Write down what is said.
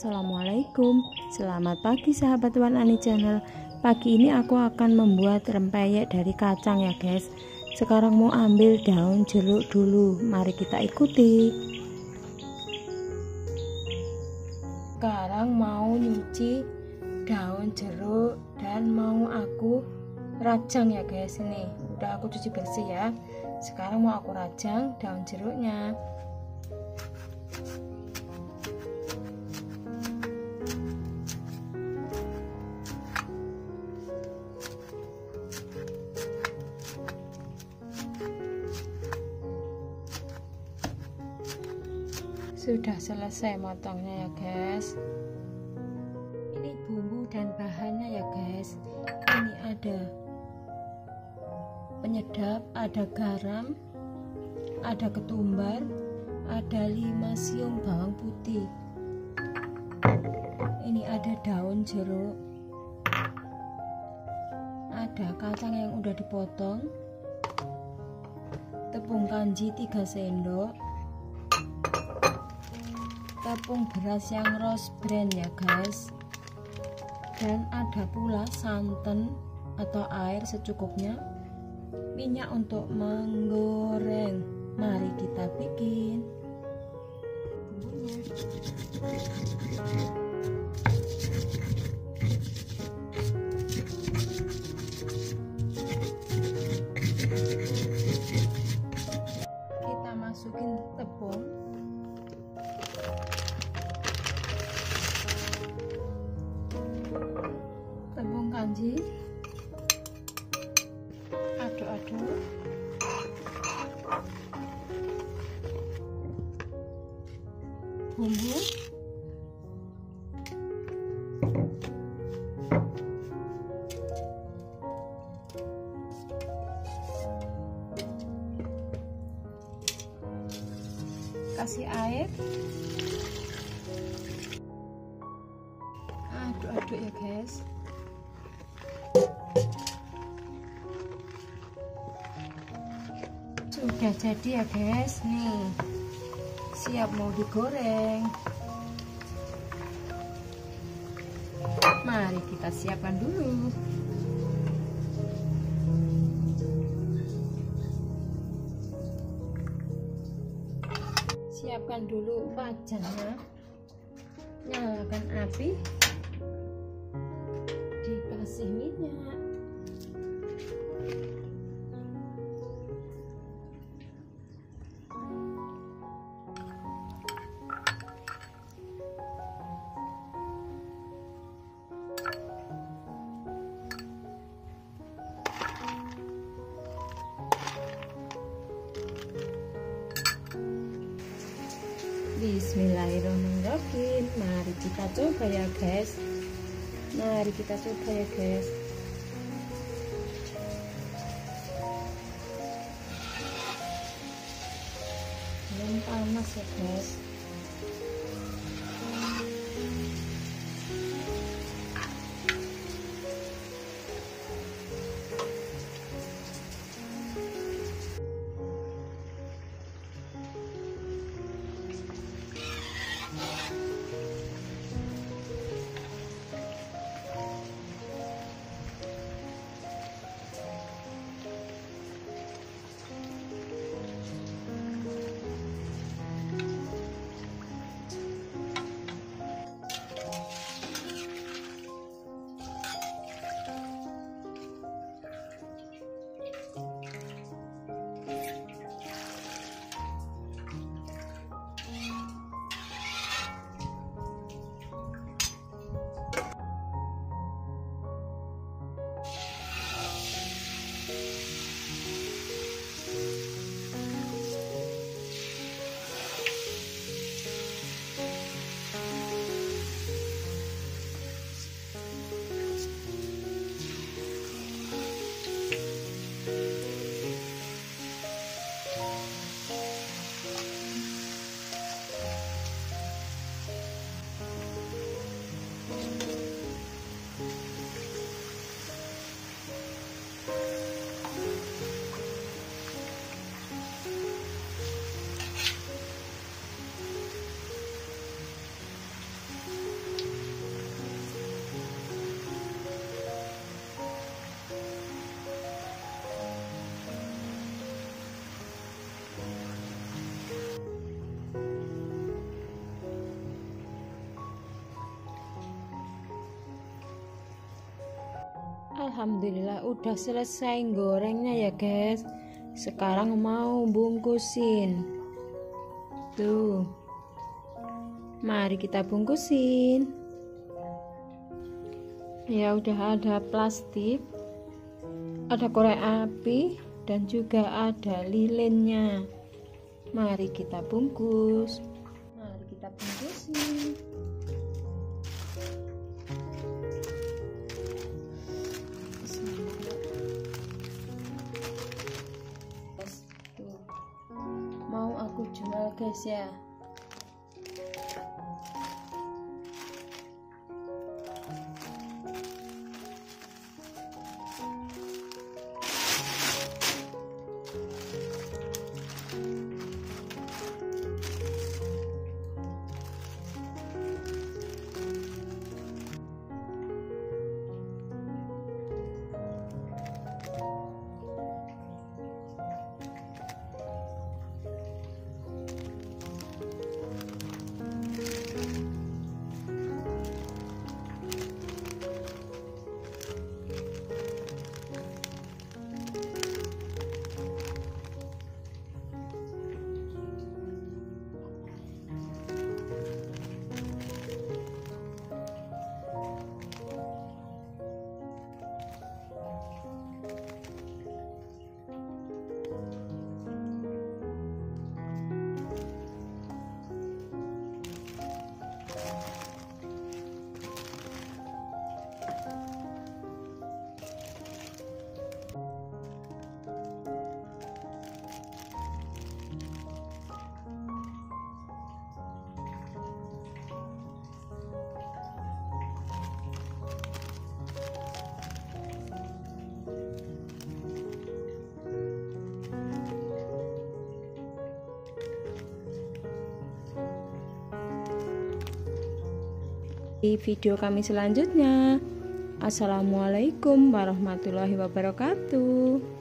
Assalamualaikum, selamat pagi sahabat Warnani Channel. Pagi ini aku akan membuat rempeyek dari kacang ya guys. Sekarang mau ambil daun jeruk dulu, mari kita ikuti. Sekarang mau nyuci daun jeruk dan mau aku rajang ya guys. Ini udah aku cuci bersih ya. Sekarang mau aku rajang daun jeruknya. Sudah selesai motongnya ya guys. Ini bumbu dan bahannya ya guys. Ini ada penyedap, ada garam, ada ketumbar, ada 5 siung bawang putih. Ini ada daun jeruk, ada kacang yang udah dipotong, tepung kanji 3 sendok, tepung beras yang Rose brand ya guys, dan ada pula santan atau air secukupnya, minyak untuk menggoreng. Mari kita bikin bumbunya. Kita masukin tepung, kanji, aduk-aduk. Bumbu, kasih air, aduk-aduk ya guys. Sudah jadi ya guys, nih siap mau digoreng. Mari kita siapkan dulu. Siapkan dulu wajannya, nyalakan api, dikasih minyak. Bismillahirrahmanirrahim. Mari kita coba ya guys. Belum panas ya guys. Alhamdulillah udah selesai gorengnya ya guys. Sekarang mau bungkusin. Tuh, mari kita bungkusin. Ya udah ada plastik, ada korek api, dan juga ada lilinnya. Mari kita bungkus. Mari kita bungkusin. Mau aku jual guys ya. Di video kami selanjutnya. Assalamualaikum warahmatullahi wabarakatuh.